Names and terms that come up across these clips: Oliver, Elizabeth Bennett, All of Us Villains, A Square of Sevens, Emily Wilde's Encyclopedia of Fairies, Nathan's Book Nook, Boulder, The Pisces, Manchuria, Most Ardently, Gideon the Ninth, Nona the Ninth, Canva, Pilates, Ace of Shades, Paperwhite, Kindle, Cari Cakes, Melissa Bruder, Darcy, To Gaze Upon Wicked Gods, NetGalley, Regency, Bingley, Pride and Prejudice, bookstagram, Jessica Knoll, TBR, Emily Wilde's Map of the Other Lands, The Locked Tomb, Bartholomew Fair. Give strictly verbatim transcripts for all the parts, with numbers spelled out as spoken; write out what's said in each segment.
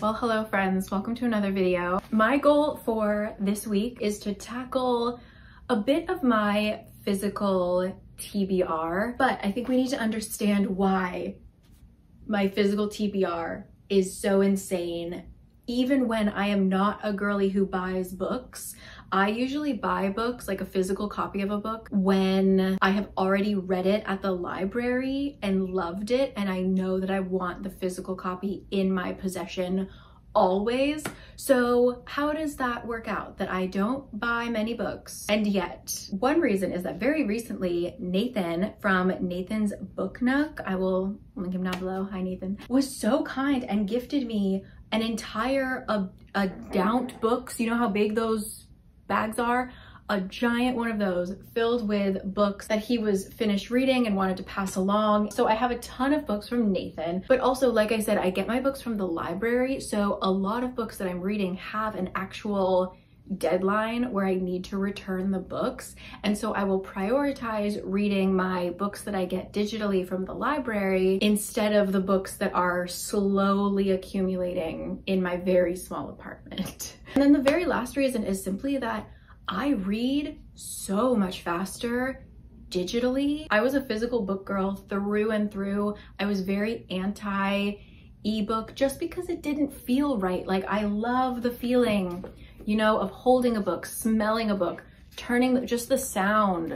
Well, hello friends, welcome to another video. My goal for this week is to tackle a bit of my physical T B R, but I think we need to understand why my physical T B R is so insane. Even when I am not a girly who buys books, I usually buy books, like a physical copy of a book, when I have already read it at the library and loved it, and I know that I want the physical copy in my possession always. So how does that work out, that I don't buy many books? And yet, one reason is that very recently, Nathan from Nathan's Book Nook, I will link him down below, hi Nathan, was so kind and gifted me an entire ad adount books, you know how big those bags are, a giant one of those filled with books that he was finished reading and wanted to pass along. So I have a ton of books from Nathan, but also, like I said, I get my books from the library. So a lot of books that I'm reading have an actual deadline where I need to return the books. And so I will prioritize reading my books that I get digitally from the library instead of the books that are slowly accumulating in my very small apartment. And then the very last reason is simply that I read so much faster digitally. I was a physical book girl through and through. I was very anti ebook just because it didn't feel right. Like, I love the feeling, you know, of holding a book, smelling a book, turning, just the sound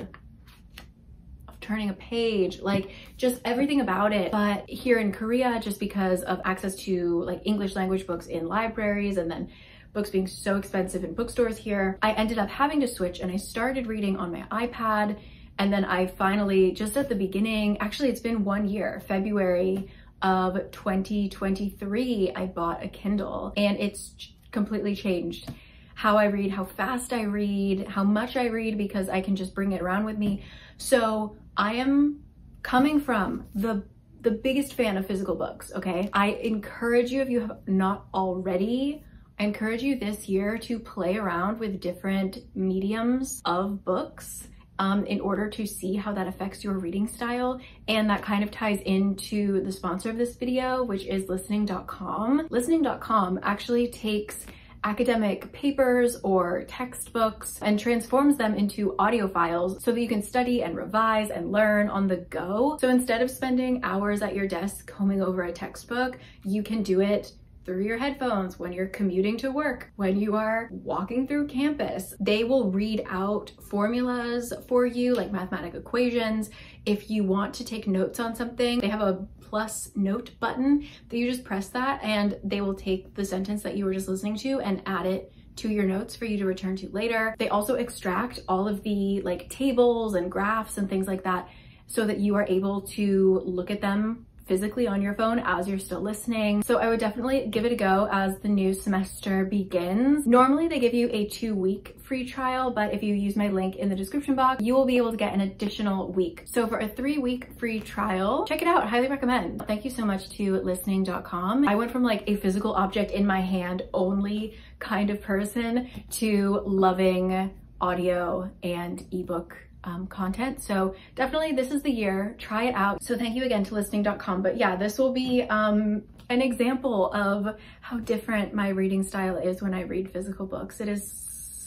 of turning a page, like just everything about it. But here in Korea, just because of access to like English language books in libraries and then books being so expensive in bookstores here, I ended up having to switch, and I started reading on my iPad. And then I finally, just at the beginning, actually it's been one year, February of twenty twenty-three, I bought a Kindle, and it's completely changed how I read, how fast I read, how much I read, because I can just bring it around with me. So I am coming from the the biggest fan of physical books, okay? I encourage you, if you have not already, I encourage you this year to play around with different mediums of books um, in order to see how that affects your reading style. And that kind of ties into the sponsor of this video, which is listening dot com. listening dot com actually takes academic papers or textbooks and transforms them into audio files so that you can study and revise and learn on the go. So instead of spending hours at your desk combing over a textbook, you can do it through your headphones, when you're commuting to work, when you are walking through campus. They will read out formulas for you, like mathematic equations. If you want to take notes on something, they have a plus note button that you just press that, and they will take the sentence that you were just listening to and add it to your notes for you to return to later. They also extract all of the like tables and graphs and things like that so that you are able to look at them physically on your phone as you're still listening. So I would definitely give it a go as the new semester begins. Normally they give you a two week free trial, but if you use my link in the description box, you will be able to get an additional week. So for a three week free trial, check it out, highly recommend. Thank you so much to listening dot com. I went from like a physical object in my hand only kind of person to loving audio and ebook Um, content. So definitely this is the year, try it out. So thank you again to listening dot com. But yeah, this will be um, an example of how different my reading style is when I read physical books. It is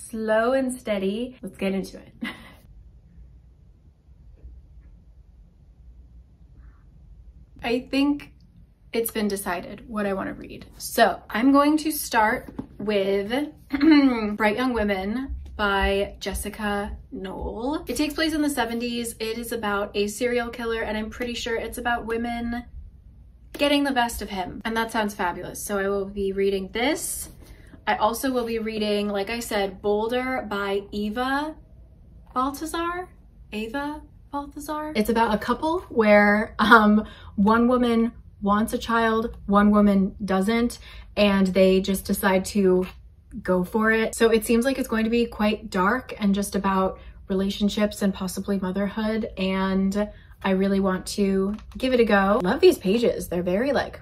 slow and steady. Let's get into it. I think it's been decided what I want to read. So I'm going to start with Bright Young Women by Jessica Knoll. It takes place in the seventies. It is about a serial killer, and I'm pretty sure it's about women getting the best of him. And that sounds fabulous. So I will be reading this. I also will be reading, like I said, Boulder by Eva Baltazar. Eva Baltazar. It's about a couple where um, one woman wants a child, one woman doesn't, and they just decide to go for it. So it seems like it's going to be quite dark and just about relationships and possibly motherhood, and I really want to give it a go. Love these pages. They're very like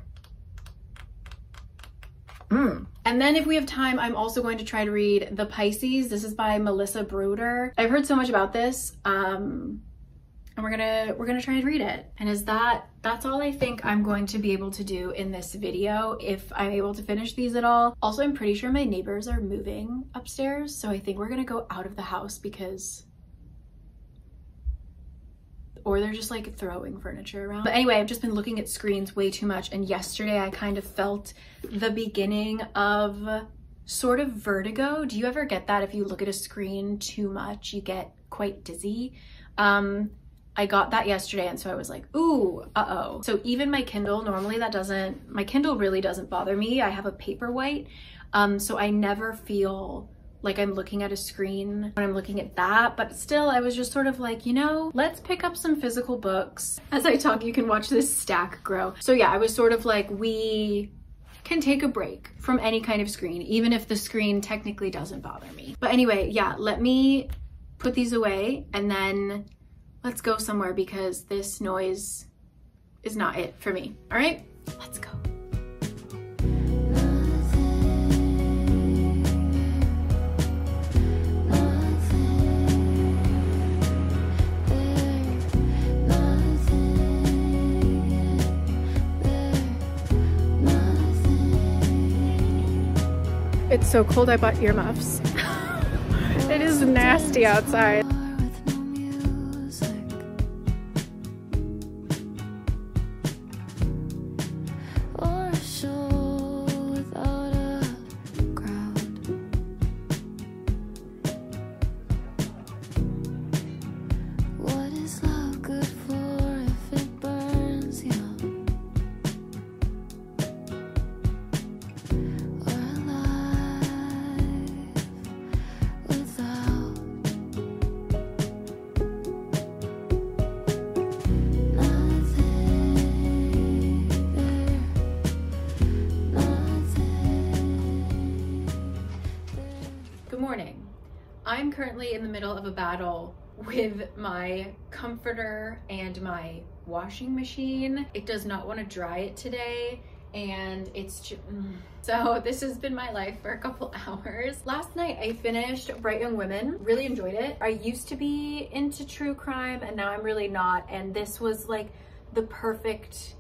mm. And then if we have time, I'm also going to try to read The Pisces. This is by Melissa Bruder. I've heard so much about this. um and we're gonna we're gonna try and read it. And is that that's all I think I'm going to be able to do in this video, if I'm able to finish these at all. Also, I'm pretty sure my neighbors are moving upstairs, so I think we're gonna go out of the house because, or they're just like throwing furniture around. But anyway, I've just been looking at screens way too much, and yesterday I kind of felt the beginning of sort of vertigo. Do you ever get that? If you look at a screen too much, you get quite dizzy. Um, I got that yesterday, and so I was like, ooh, uh-oh. So even my Kindle, normally that doesn't, my Kindle really doesn't bother me. I have a Paperwhite, um, so I never feel like I'm looking at a screen when I'm looking at that, but still I was just sort of like, you know, let's pick up some physical books. As I talk, you can watch this stack grow. So yeah, I was sort of like, we can take a break from any kind of screen, even if the screen technically doesn't bother me. But anyway, yeah, let me put these away and then let's go somewhere because this noise is not it for me. All right, let's go. It's so cold I bought earmuffs. It is nasty outside. Currently in the middle of a battle with my comforter and my washing machine. It does not want to dry it today, and it's just, mm. So this has been my life for a couple hours. Last night I finished Bright Young Women, really enjoyed it. I used to be into true crime and now I'm really not, and this was like the perfect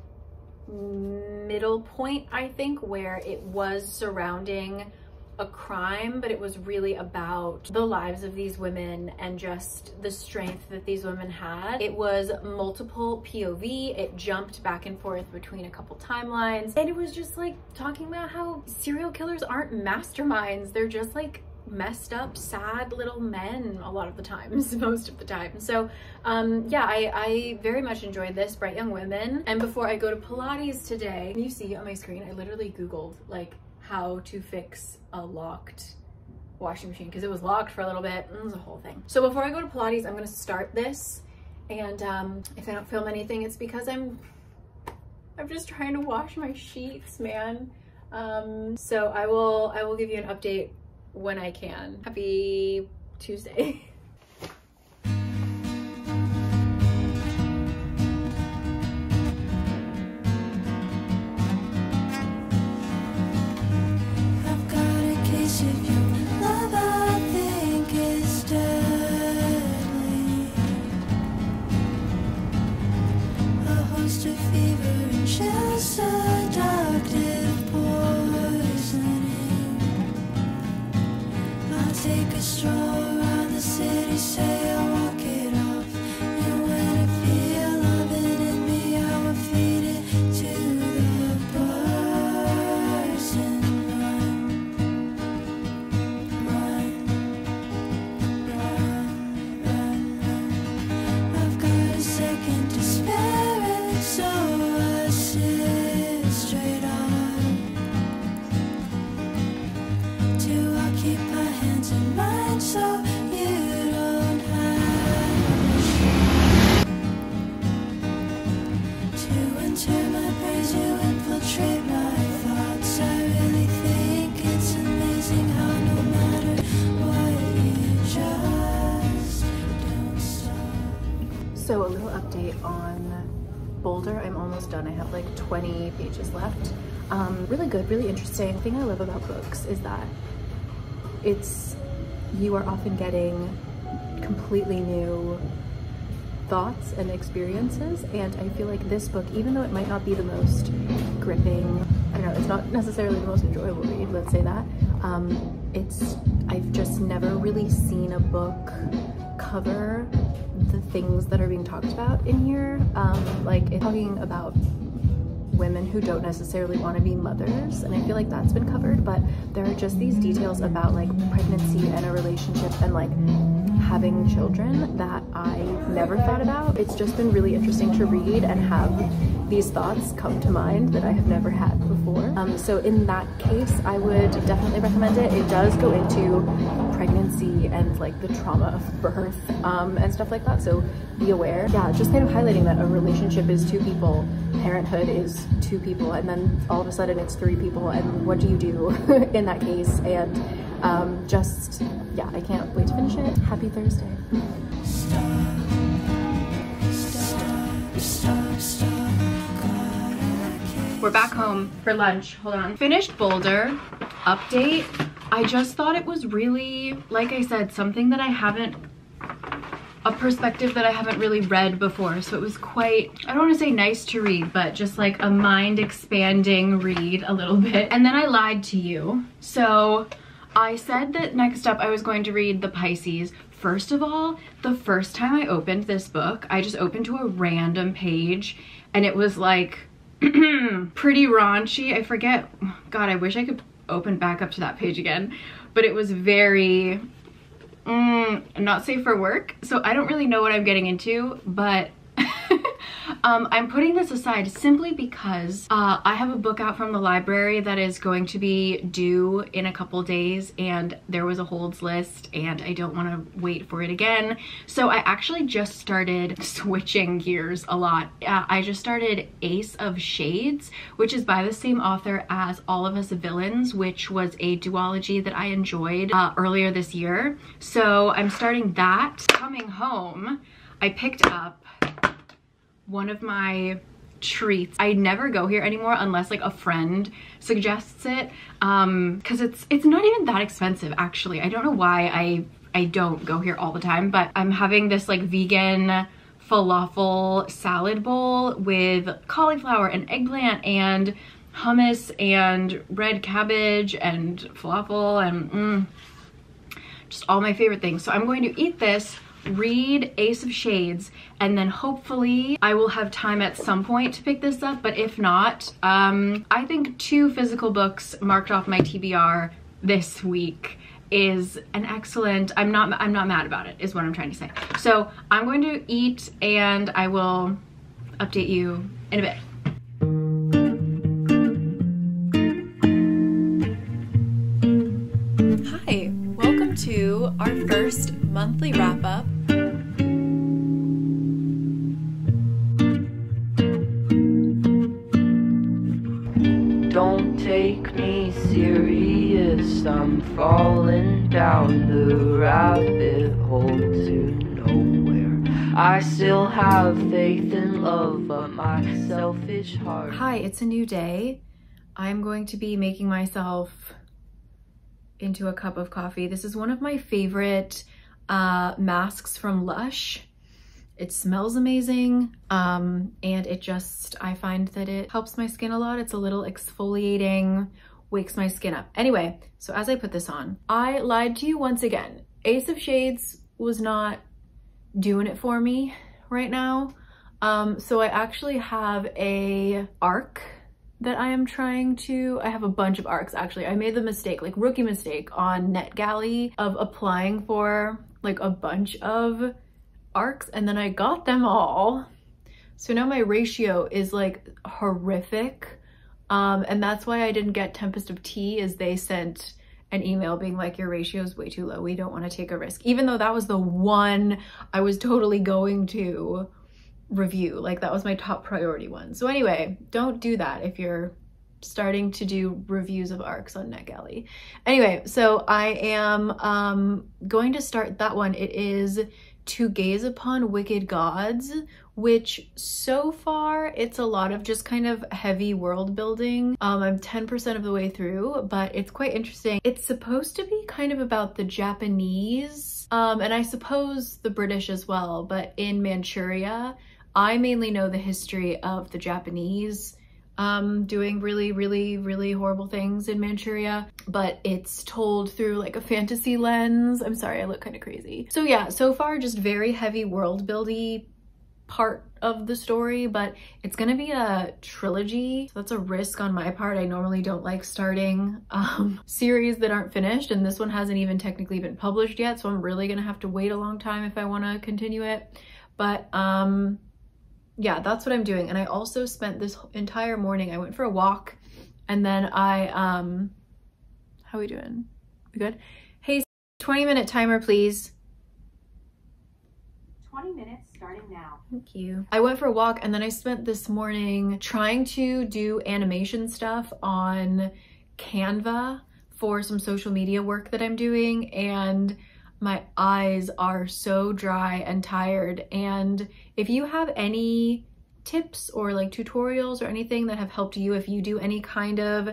middle point, I think, where it was surrounding a crime, but it was really about the lives of these women and just the strength that these women had. It was multiple P O V, it jumped back and forth between a couple timelines, and it was just like talking about how serial killers aren't masterminds, they're just like messed up, sad little men a lot of the times, most of the time. So um, yeah, I, I very much enjoyed this, Bright Young Women. And before I go to Pilates today, can you see on my screen, I literally Googled like how to fix a locked washing machine because it was locked for a little bit. It was a whole thing. So before I go to Pilates, I'm gonna start this, and um, if I don't film anything, it's because I'm I'm just trying to wash my sheets, man. Um, so I will I will give you an update when I can. Happy Tuesday. So a little update on Boulder. I'm almost done. I have like twenty pages left. Um, really good, really interesting. The thing I love about books is that it's, you are often getting completely new thoughts and experiences, and I feel like this book, even though it might not be the most gripping, I don't know, it's not necessarily the most enjoyable read, let's say that, um, it's, I've just never really seen a book cover the things that are being talked about in here, um, like it's talking about women who don't necessarily want to be mothers, and I feel like that's been covered, but there are just these details about like pregnancy and a relationship and like having children that I never thought about. It's just been really interesting to read and have these thoughts come to mind that I have never had before. Um, so in that case, I would definitely recommend it. It does go into pregnancy and like the trauma of birth um, and stuff like that, so be aware. Yeah, just kind of highlighting that a relationship is two people, parenthood is two people, and then all of a sudden it's three people, and what do you do in that case? And um, just, yeah, I can't wait to finish it. Happy Thursday. We're back home for lunch, hold on. Finished Boulder, update. I just thought it was really, like I said, something that I haven't, a perspective that I haven't really read before. So it was quite, I don't want to say nice to read, but just like a mind expanding read a little bit. And then I lied to you. So I said that next up I was going to read The Pisces. First of all, the first time I opened this book, I just opened to a random page and it was like pretty raunchy. I forget, God, I wish I could open back up to that page again, but it was very mm, not safe for work, so I don't really know what I'm getting into, but um, I'm putting this aside simply because uh, I have a book out from the library that is going to be due in a couple days, and there was a holds list and I don't want to wait for it again, so I actually just started switching gears a lot. uh, I just started Ace of Shades, which is by the same author as All of Us Villains, which was a duology that I enjoyed uh, earlier this year, so I'm starting that. Coming home, I picked up one of my treats. I never go here anymore unless like a friend suggests it, um because it's it's not even that expensive, actually. I don't know why I I don't go here all the time, but I'm having this like vegan falafel salad bowl with cauliflower and eggplant and hummus and red cabbage and falafel and mm, just all my favorite things. So I'm going to eat this, read Ace of Shades, and then hopefully I will have time at some point to pick this up, but if not, um, I think two physical books marked off my T B R this week is an excellent, I'm not, I'm not mad about it, is what I'm trying to say. So I'm going to eat and I will update you in a bit. Hi, welcome to our first monthly wrap-up. Don't take me serious, I'm falling down the rabbit hole to nowhere. I still have faith in love, but my selfish heart. Hi, it's a new day. I'm going to be making myself into a cup of coffee. This is one of my favorite uh, masks from Lush. It smells amazing, um, and it just, I find that it helps my skin a lot. It's a little exfoliating, wakes my skin up. Anyway, so as I put this on, I lied to you once again. Ace of Shades was not doing it for me right now. Um, so I actually have a arc that I am trying to, I have a bunch of arcs actually. I made the mistake, like rookie mistake on NetGalley, of applying for like a bunch of arcs, and then I got them all. So now my ratio is like horrific. Um, and that's why I didn't get Tempest of Tea, is they sent an email being like, your ratio is way too low, we don't wanna take a risk. Even though that was the one I was totally going to review, like that was my top priority one. So anyway, don't do that if you're starting to do reviews of arcs on NetGalley. Anyway, so I am um going to start that one. It is To Gaze Upon Wicked Gods, which so far it's a lot of just kind of heavy world building. Um, I'm ten percent of the way through, but it's quite interesting. It's supposed to be kind of about the Japanese, um, and I suppose the British as well, but in Manchuria. I mainly know the history of the Japanese um, doing really, really, really horrible things in Manchuria, but it's told through like a fantasy lens. I'm sorry, I look kind of crazy. So yeah, so far just very heavy world-buildy part of the story, but it's gonna be a trilogy, so that's a risk on my part. I normally don't like starting um, series that aren't finished, and this one hasn't even technically been published yet, so I'm really gonna have to wait a long time if I wanna continue it. But, um... yeah, that's what I'm doing. And I also spent this entire morning, I went for a walk, and then I, um, how we doing? We good? Hey, twenty minute timer, please. twenty minutes starting now. Thank you. I went for a walk, and then I spent this morning trying to do animation stuff on Canva for some social media work that I'm doing, and my eyes are so dry and tired. And if you have any tips or like tutorials or anything that have helped you, if you do any kind of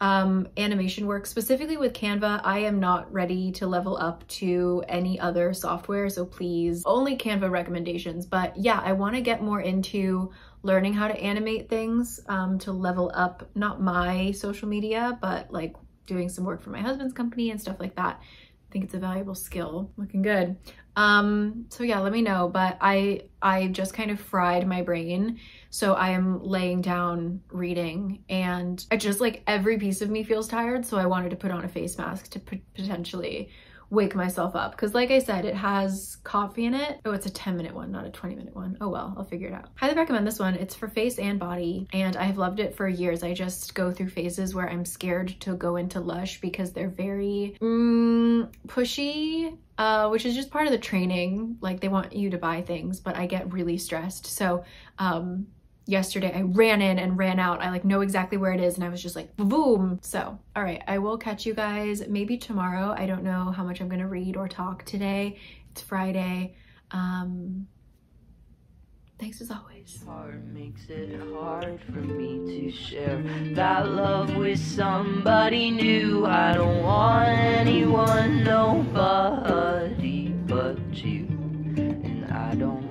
um, animation work, specifically with Canva, I am not ready to level up to any other software. So please, only Canva recommendations. But yeah, I want to get more into learning how to animate things um, to level up, not my social media, but like doing some work for my husband's company and stuff like that. I think it's a valuable skill. Looking good. Um, so yeah, let me know, but I I just kind of fried my brain. So I am laying down reading, and I just like every piece of me feels tired. So I wanted to put on a face mask to potentially wake myself up. Cause like I said, it has coffee in it. Oh, it's a ten minute one, not a twenty minute one. Oh well, I'll figure it out. Highly recommend this one. It's for face and body, and I've loved it for years. I just go through phases where I'm scared to go into Lush because they're very mm, pushy, uh, which is just part of the training. Like they want you to buy things, but I get really stressed. So, um, yesterday I ran in and ran out. I like know exactly where it is, and I was just like boom. So all right, I will catch you guys maybe tomorrow. I don't know how much I'm gonna read or talk today. It's Friday. Um thanks as always. Heart makes it hard for me to share that love with somebody new. I don't want anyone, nobody but you, and I don't.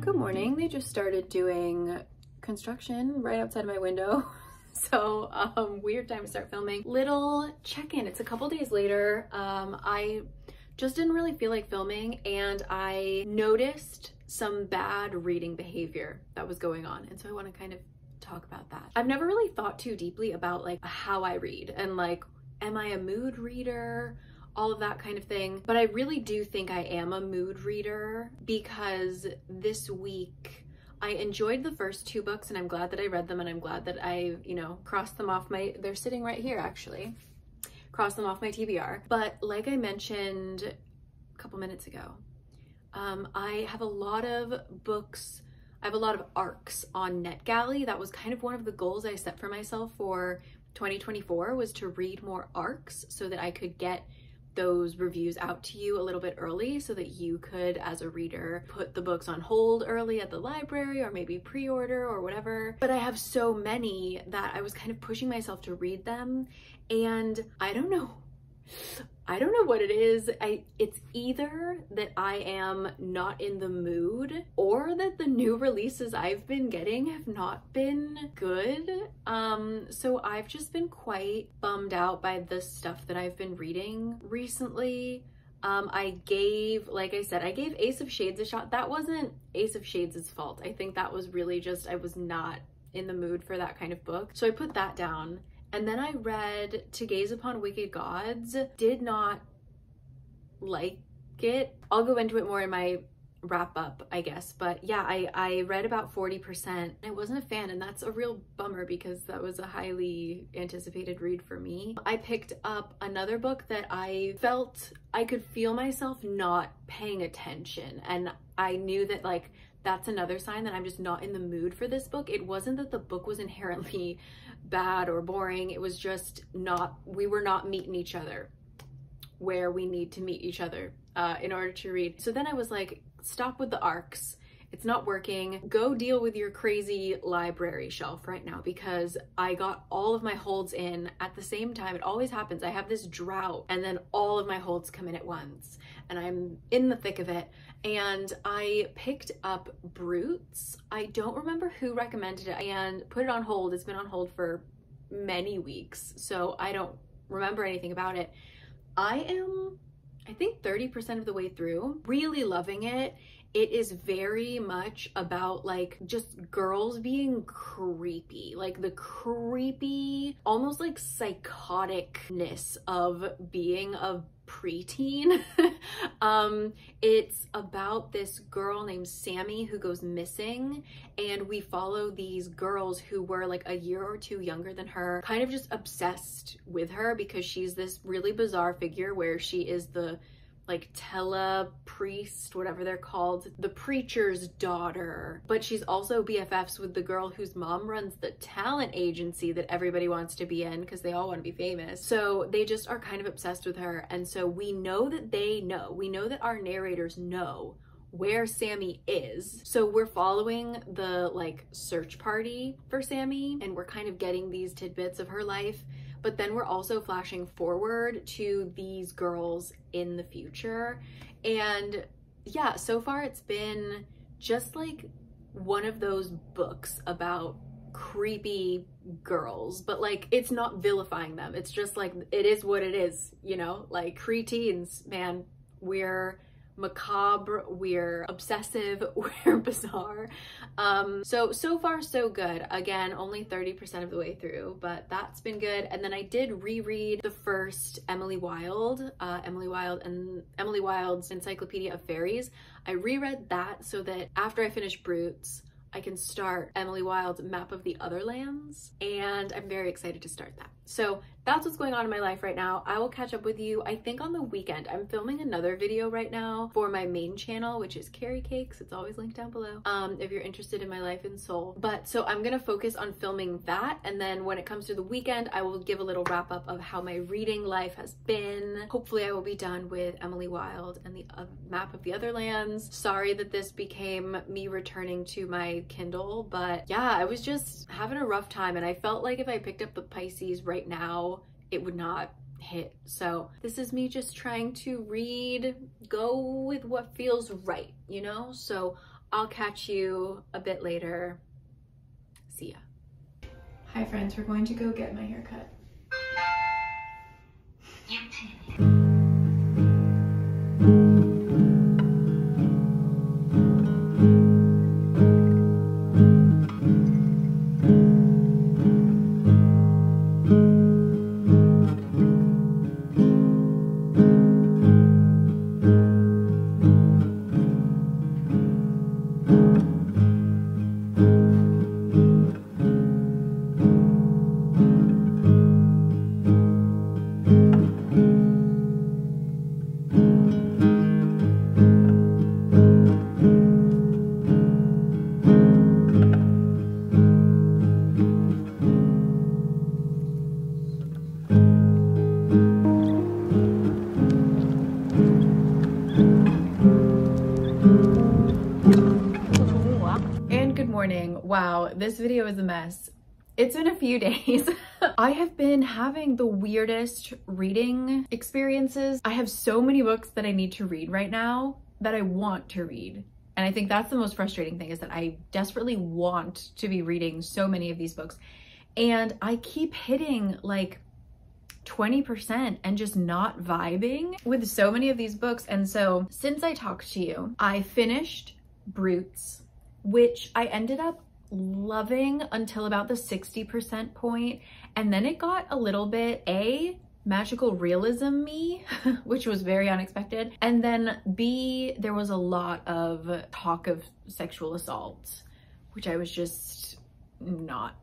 Good morning. They just started doing construction right outside my window. So um, weird time to start filming. Little check-in. It's a couple days later. Um, I just didn't really feel like filming, and I noticed some bad reading behavior that was going on. And so I want to kind of talk about that. I've never really thought too deeply about like how I read and like, am I a mood reader? All of that kind of thing. But I really do think I am a mood reader, because this week I enjoyed the first two books, and I'm glad that I read them, and I'm glad that I, you know, crossed them off my, they're sitting right here actually, crossed them off my T B R. But like I mentioned a couple minutes ago, um, I have a lot of books, I have a lot of arcs on NetGalley. That was kind of one of the goals I set for myself for twenty twenty-four, was to read more arcs so that I could get those reviews out to you a little bit early, so that you could as a reader put the books on hold early at the library, or maybe pre-order or whatever. But I have so many that I was kind of pushing myself to read them, and I don't know I don't know what it is. I it's either that I am not in the mood, or that the new releases I've been getting have not been good. Um, so I've just been quite bummed out by the stuff that I've been reading recently. Um, I gave, like I said, I gave Ace of Shades a shot. That wasn't Ace of Shades' fault. I think that was really just, I was not in the mood for that kind of book. So I put that down. And then I read To Gaze Upon Wicked Gods, did not like it. I'll go into it more in my wrap up, I guess. But yeah, I, I read about forty percent. I wasn't a fan, and that's a real bummer because that was a highly anticipated read for me. I picked up another book that I felt I could feel myself not paying attention. And I knew that like, that's another sign that I'm just not in the mood for this book. It wasn't that the book was inherently bad or boring. It was just not, we were not meeting each other where we need to meet each other uh, in order to read. So then I was like, stop with the arcs. It's not working. Go deal with your crazy library shelf right now, because I got all of my holds in at the same time. It always happens. I have this drought and then all of my holds come in at once and I'm in the thick of it. And I picked up Brutes. I don't remember who recommended it and put it on hold. It's been on hold for many weeks, so I don't remember anything about it. I am, I think, thirty percent of the way through, really loving it. It is very much about like just girls being creepy, like the creepy, almost like psychoticness of being a preteen. um, it's about this girl named Sammy who goes missing, and we follow these girls who were like a year or two younger than her, kind of just obsessed with her because she's this really bizarre figure where she is the like tele priest, whatever they're called, the preacher's daughter. But she's also B F Fs with the girl whose mom runs the talent agency that everybody wants to be in because they all want to be famous. So they just are kind of obsessed with her. And so we know that they know, we know that our narrators know where Sammy is. So we're following the like search party for Sammy, and we're kind of getting these tidbits of her life. But then we're also flashing forward to these girls in the future. And yeah, so far it's been just like one of those books about creepy girls, but like it's not vilifying them. It's just like, it is what it is, you know, like preteens, man, we're macabre, we're obsessive, we're bizarre. Um, so, so far so good. Again, only thirty percent of the way through, but that's been good. And then I did reread the first Emily Wilde, uh, Emily Wilde and Emily Wilde's Encyclopedia of Fairies. I reread that so that after I finish Brutes, I can start Emily Wilde's Map of the Other Lands, and I'm very excited to start that. So that's what's going on in my life right now. I will catch up with you, I think, on the weekend. I'm filming another video right now for my main channel, which is Cari Cakes. It's always linked down below um, if you're interested in my life in Seoul. But so I'm gonna focus on filming that, and then when it comes to the weekend, I will give a little wrap up of how my reading life has been. Hopefully I will be done with Emily Wilde and the uh, Map of the Other Lands. Sorry that this became me returning to my Kindle, but yeah, I was just having a rough time, and I felt like if I picked up the Pisces right now, it would not hit. So this is me just trying to read, go with what feels right, you know? So I'll catch you a bit later. See ya. Hi friends, we're going to go get my hair cut. Wow, this video is a mess. It's been a few days. I have been having the weirdest reading experiences. I have so many books that I need to read right now that I want to read. And I think that's the most frustrating thing, is that I desperately want to be reading so many of these books. And I keep hitting like twenty percent and just not vibing with so many of these books. And so since I talked to you, I finished Brutes, which I ended up loving until about the sixty percent point, and then it got a little bit A, magical realism-y, which was very unexpected, and then B, there was a lot of talk of sexual assault, which I was just not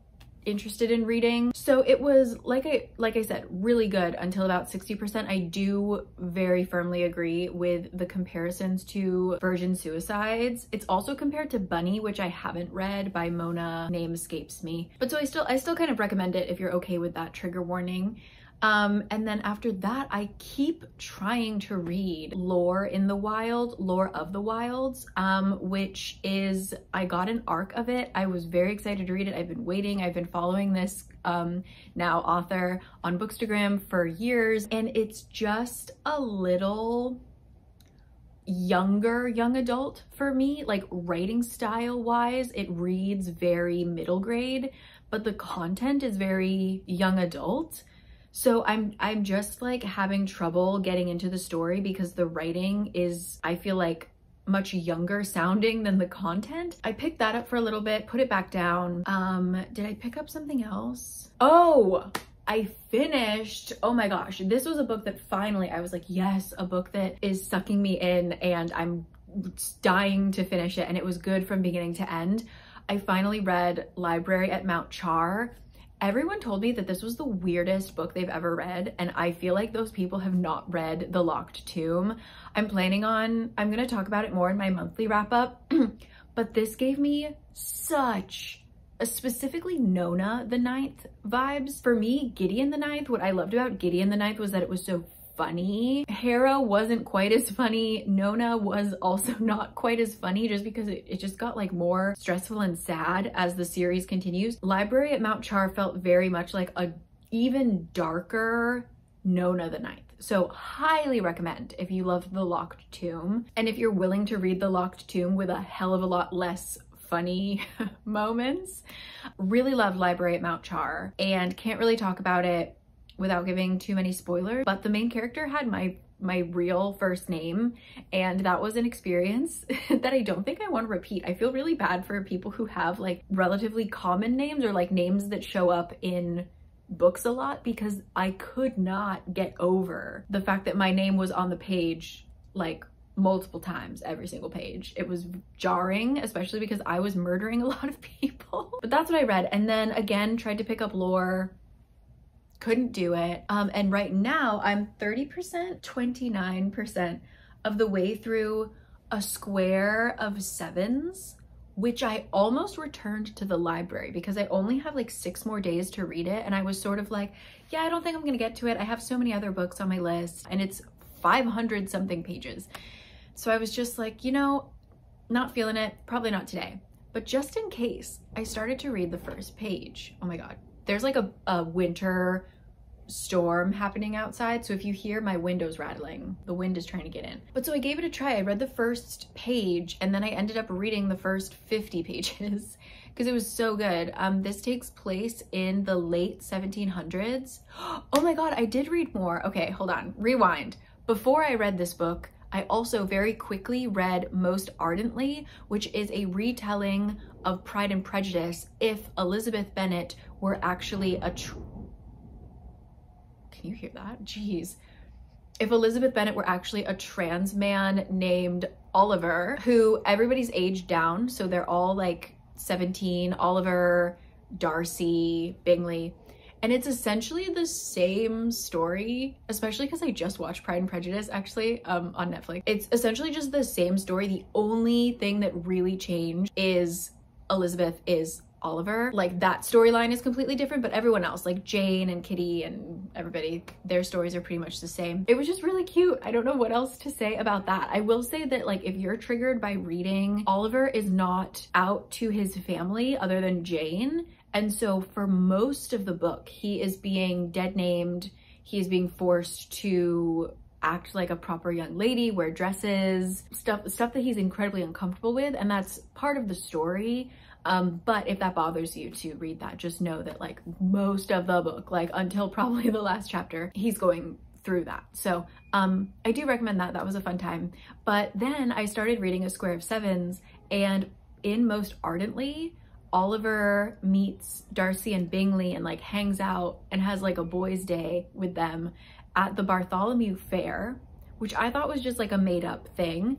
interested in reading. So it was, like I like I said, really good until about sixty percent. I do very firmly agree with the comparisons to Virgin Suicides. It's also compared to Bunny, which I haven't read, by Mona, name escapes me. But so I still I still kind of recommend it if you're okay with that trigger warning. Um, and then after that, I keep trying to read Lore in the Wild, Lore of the Wilds, um, which is, I got an arc of it. I was very excited to read it. I've been waiting. I've been following this um, now author on Bookstagram for years, and it's just a little younger, young adult for me. Like, writing style wise, it reads very middle grade, but the content is very young adult. So I'm I'm just like having trouble getting into the story because the writing is, I feel like, much younger sounding than the content. I picked that up for a little bit, put it back down. Um, did I pick up something else? Oh, I finished, oh my gosh, this was a book that finally I was like, yes, a book that is sucking me in and I'm dying to finish it, and it was good from beginning to end. I finally read Library at Mount Char. Everyone told me that this was the weirdest book they've ever read, and I feel like those people have not read The Locked Tomb. I'm planning on, I'm gonna talk about it more in my monthly wrap up, but this gave me such, a specifically Nona the Ninth vibes. For me, Gideon the Ninth, what I loved about Gideon the Ninth was that it was so funny. Hera wasn't quite as funny. Nona was also not quite as funny, just because it, it just got like more stressful and sad as the series continues. Library at Mount Char felt very much like a even darker Nona the Ninth. So highly recommend if you loved The Locked Tomb, and if you're willing to read The Locked Tomb with a hell of a lot less funny moments. Really loved Library at Mount Char, and can't really talk about it without giving too many spoilers, but the main character had my my real first name, and that was an experience that I don't think I want to repeat. I feel really bad for people who have like relatively common names, or like names that show up in books a lot, because I could not get over the fact that my name was on the page like multiple times every single page. It was jarring, especially because I was murdering a lot of people. But that's what I read, and then again tried to pick up Lore. Couldn't do it. Um, and right now I'm thirty percent, twenty-nine percent of the way through A Square of Sevens, which I almost returned to the library because I only have like six more days to read it. And I was sort of like, yeah, I don't think I'm gonna get to it. I have so many other books on my list, and it's five hundred something pages. So I was just like, you know, not feeling it, probably not today. But just in case, I started to read the first page. Oh my God. There's like a, a winter storm happening outside, so if you hear my windows rattling, the wind is trying to get in. But so I gave it a try. I read the first page, and then I ended up reading the first fifty pages because it was so good. Um, this takes place in the late seventeen hundreds. Oh my God, I did read more. Okay, hold on, rewind. Before I read this book, I also very quickly read Most Ardently, which is a retelling of Pride and Prejudice if Elizabeth Bennett were actually a tr- Can you hear that? Jeez. If Elizabeth Bennett were actually a trans man named Oliver, who everybody's aged down, so they're all like seventeen, Oliver, Darcy, Bingley. And it's essentially the same story, especially because I just watched Pride and Prejudice actually um, on Netflix. It's essentially just the same story. The only thing that really changed is Elizabeth is Oliver. Like, that storyline is completely different, but everyone else, like Jane and Kitty and everybody, their stories are pretty much the same. It was just really cute. I don't know what else to say about that. I will say that, like, if you're triggered by reading, Oliver is not out to his family other than Jane. And so for most of the book, he is being dead named. He is being forced to act like a proper young lady, wear dresses, stuff, stuff that he's incredibly uncomfortable with. And that's part of the story. Um, but if that bothers you to read that, just know that like most of the book, like until probably the last chapter, he's going through that. So um, I do recommend that. That was a fun time. But then I started reading A Square of Sevens, and in Most Ardently, Oliver meets Darcy and Bingley and like hangs out and has like a boys' day with them at the Bartholomew Fair, which I thought was just like a made up thing.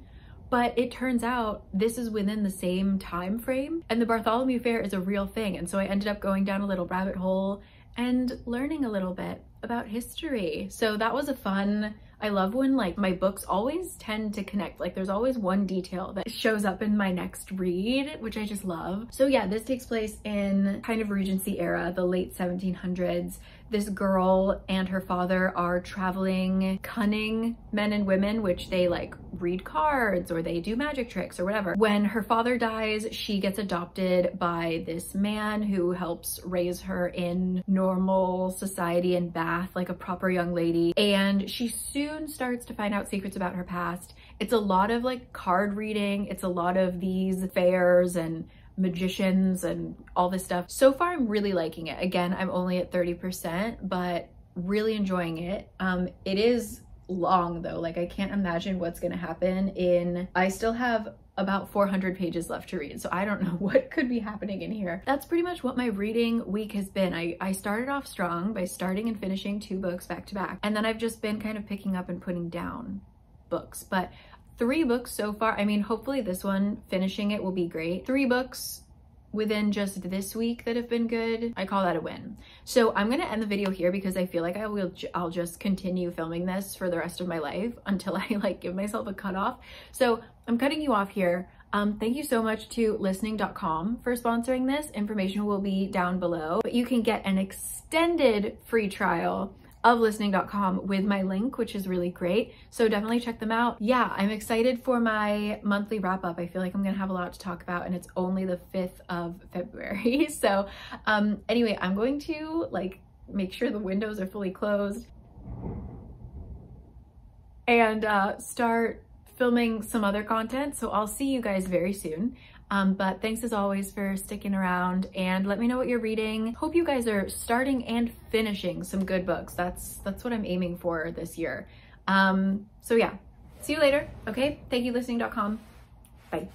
But it turns out this is within the same time frame, and the Bartholomew Fair is a real thing. And so I ended up going down a little rabbit hole and learning a little bit about history. So that was a fun I love when like my books always tend to connect, like there's always one detail that shows up in my next read, which I just love. So yeah, this takes place in kind of Regency era, the late seventeen hundreds. This girl and her father are traveling cunning men and women, which they like read cards or they do magic tricks or whatever. When her father dies, she gets adopted by this man who helps raise her in normal society in Bath, like a proper young lady. And she soon starts to find out secrets about her past. It's a lot of like card reading. It's a lot of these fairs and magicians and all this stuff. So far, I'm really liking it. Again, I'm only at thirty percent, but really enjoying it. Um, it is long though. Like I can't imagine what's going to happen in, I still have about four hundred pages left to read. So I don't know what could be happening in here. That's pretty much what my reading week has been. I, I started off strong by starting and finishing two books back to back. And then I've just been kind of picking up and putting down books, but three books so far. I mean, hopefully this one, finishing it will be great. Three books within just this week that have been good. I call that a win. So I'm gonna end the video here because I feel like I will, I'll just continue filming this for the rest of my life until I like give myself a cutoff. So I'm cutting you off here. Um, thank you so much to listening dot com for sponsoring this. Information will be down below, but you can get an extended free trial of listening dot com with my link, which is really great. So definitely check them out. Yeah, I'm excited for my monthly wrap up. I feel like I'm gonna have a lot to talk about and it's only the fifth of February. So um, anyway, I'm going to like make sure the windows are fully closed and uh, start filming some other content. So I'll see you guys very soon. Um, but thanks as always for sticking around and let me know what you're reading. Hope you guys are starting and finishing some good books. That's that's what I'm aiming for this year. Um, so yeah, see you later. Okay, thank you listening dot com. Bye.